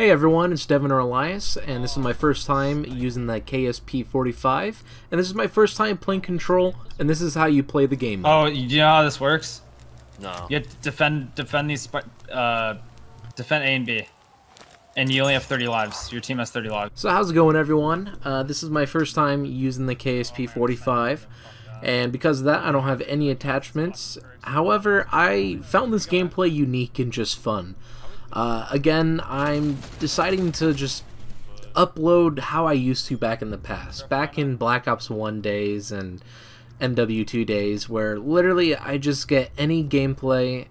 Hey everyone, it's Devin Aurelius, and this is my first time using the KSP-45, and this is my first time playing Control, and this is how you play the game. Oh, you know how this works? No. You have to defend A and B, and you only have 30 lives. Your team has 30 lives. So how's it going, everyone? This is my first time using the KSP-45, and because of that, I don't have any attachments. However, I found this gameplay unique and just fun. Again, I'm deciding to just upload how I used to back in the past, back in Black Ops 1 days and MW2 days, where literally I just get any gameplay,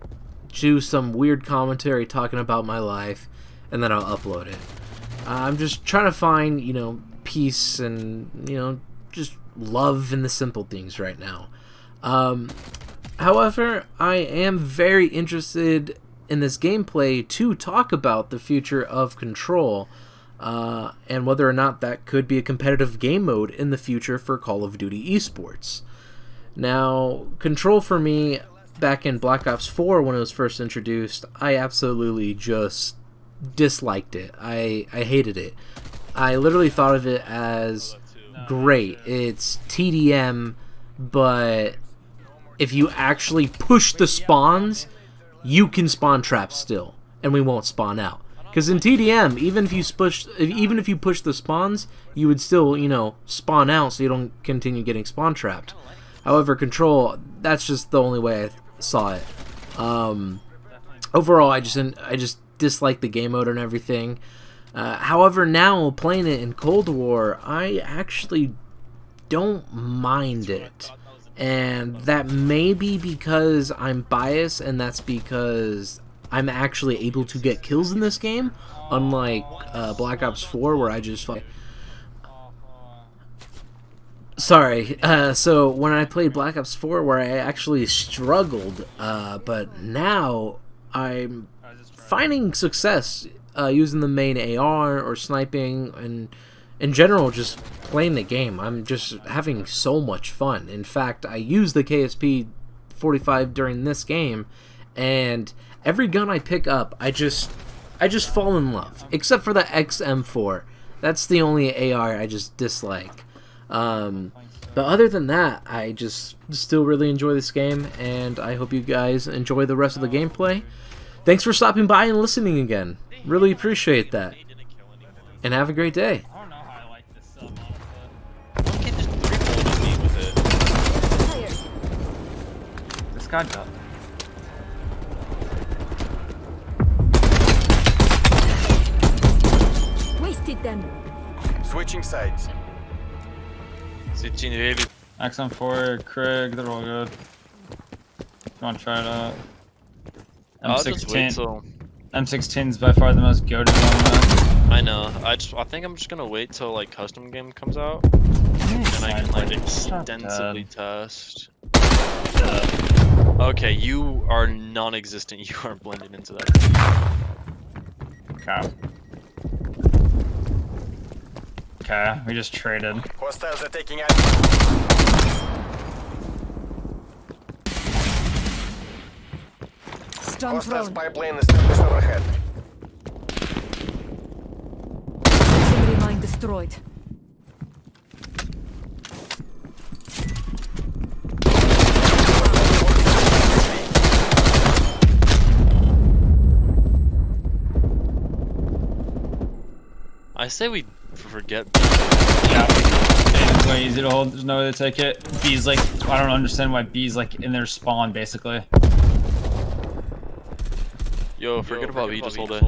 do some weird commentary talking about my life, and then I'll upload it. I'm just trying to find, you know, peace and, you know, just love in the simple things right now. However, I am very interested in this gameplay to talk about the future of Control and whether or not that could be a competitive game mode in the future for Call of Duty Esports. Now, Control for me, back in Black Ops 4 when it was first introduced, I absolutely just disliked it. I hated it. I literally thought of it as great. It's TDM, but if you actually push the spawns, you can spawn traps still, and we won't spawn out. Because in TDM, even if you push the spawns, you would still, you know, spawn out, so you don't continue getting spawn trapped. However, Control, that's just the only way I saw it. Overall, I just disliked the game mode and everything. However, now playing it in Cold War, I actually don't mind it. And that may be because I'm biased, and that's because I'm actually able to get kills in this game, unlike Black Ops 4 where I just fuck. Sorry, so when I played Black Ops 4 where I actually struggled, but now I'm finding success using the main AR or sniping, and in general, just playing the game. I'm just having so much fun. In fact, I used the KSP-45 during this game, and every gun I pick up, I just fall in love. Except for the XM4. That's the only AR I just dislike. But other than that, I just still really enjoy this game, and I hope you guys enjoy the rest of the gameplay. Thanks for stopping by and listening again. Really appreciate that. And have a great day. God, no. Wasted them. Switching sides. XM4, Craig, they're all good. If you want to try it out. M16's by far the most goated one. I know. I think I'm just gonna wait till like custom game comes out, and I can like extensively test. Okay, you are non-existent. You are blended into that. Okay. Okay, we just traded. Hostiles are taking out. Hostiles pipeline established overhead. Somebody mine destroyed. I say we forget. Yeah, it's way easy to hold. There's no way to take it. B's like, I don't understand why B's like in their spawn basically. Yo, forget about B, just hold it.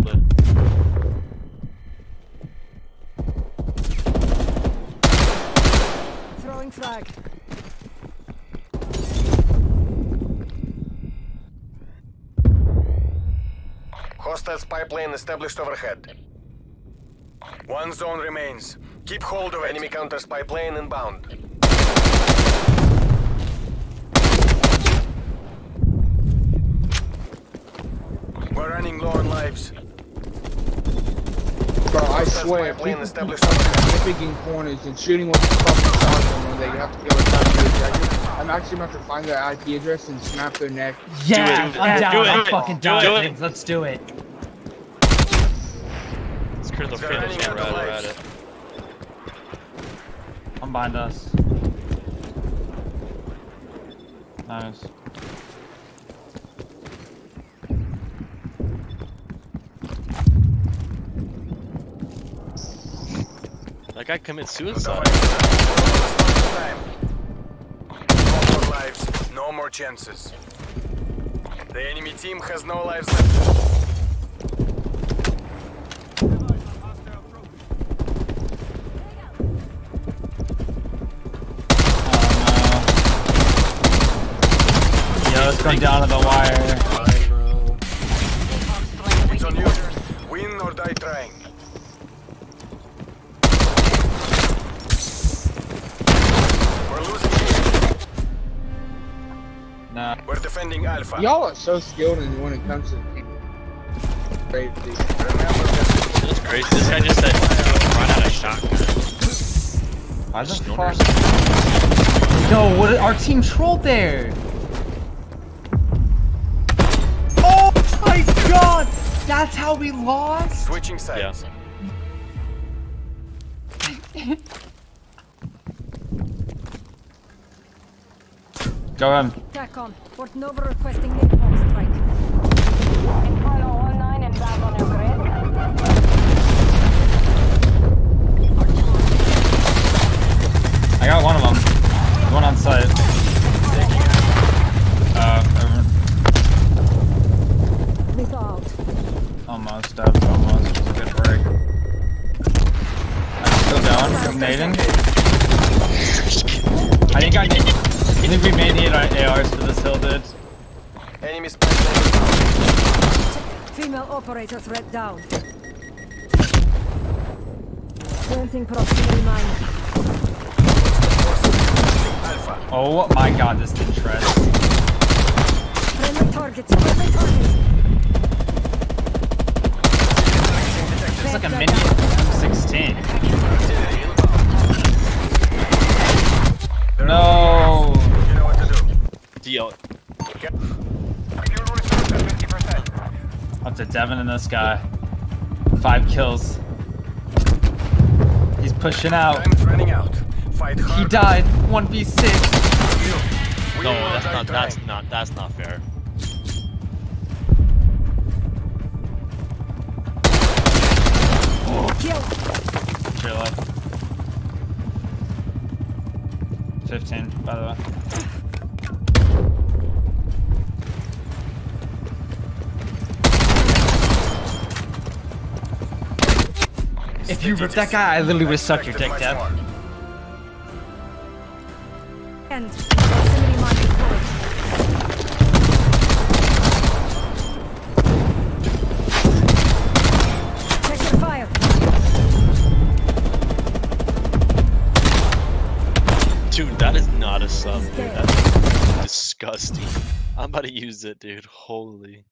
Throwing flag. Hostiles pipeline established overhead. One zone remains. Keep hold of enemy counter spy plane inbound. We're running low on lives. Bro, I swear, people picking corners and shooting with the fucking shotgun when they have to kill a shotgun to objective. I'm actually about to find their IP address and snap their neck. Yeah, I'm down. I'm fucking done. Let's do it. clear the finish and we're at it. Come behind us. Nice. That guy commits suicide. No more lives, no more chances. The enemy team has no lives left. Come down to the wire. Right, bro. It's on you. Win or die trying. We're losing here. Nah. We're defending Alpha. Y'all are so skilled when it comes to crazy. Remember that. That's crazy. This guy just said run out of shotgun. I just fucked. Yo, what? Our team trolled there. God, that's how we lost. Switching sides. Yeah. Go on. Attack on. Fort Nova requesting napalm strike. Apollo 19 and back on your grid. I got one of them. One on site. Almost, that's almost. It was a good break. I'm still down. I'm nading. I think we may need our ARs for this hill, dude. Enemy spotted. Female operator threat down. Planting proximity mine. Oh my god, this thing shreds. Friendly targets, friendly targets. It's like a mini M16. No. You know what to do. Deal. Up to Devin and this guy. 5 kills. He's pushing out. He died. 1v6. No, that's not fair. Kill. 15, by the way. If you ripped that guy, I literally would suck your dick, Deb. And proximity market force. Dude, that is not a sub, dude. That's disgusting. I'm about to use it, dude. Holy.